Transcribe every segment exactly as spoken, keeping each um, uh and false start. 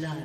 blood.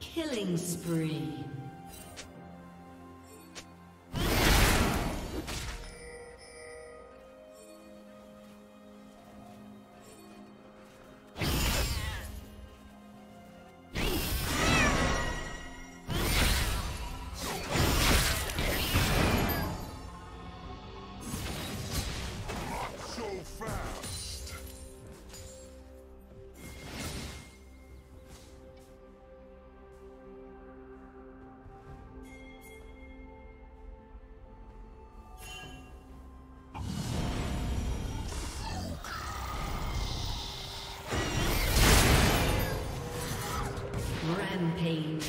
Killing spree. Rampage.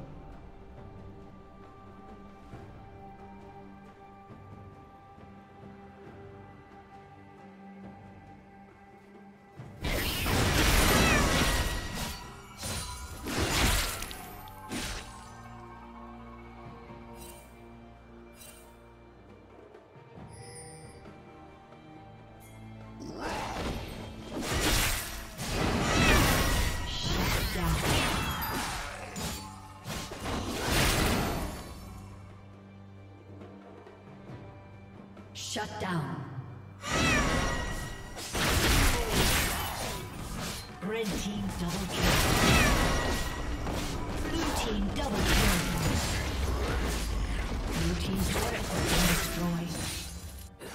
Shut down. Red team double kill. Blue team double kill. Blue team's turret has been destroyed.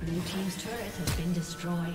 Blue team's turret has been destroyed.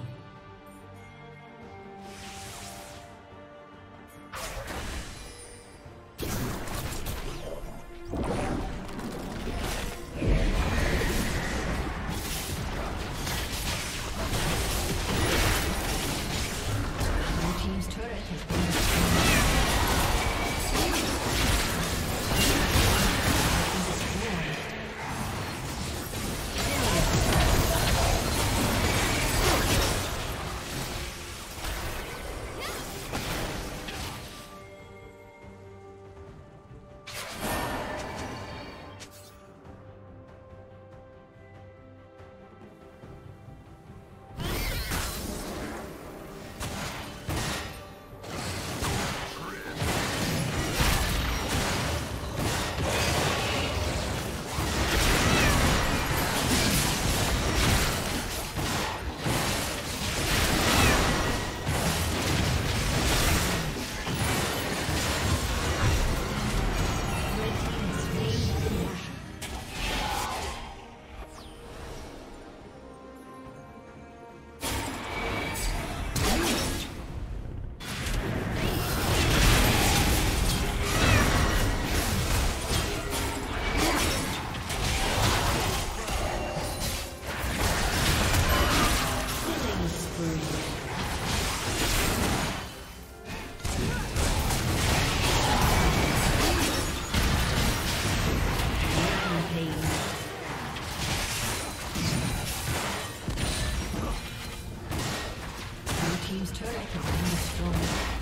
Your team's turret has been team's turret has been destroyed.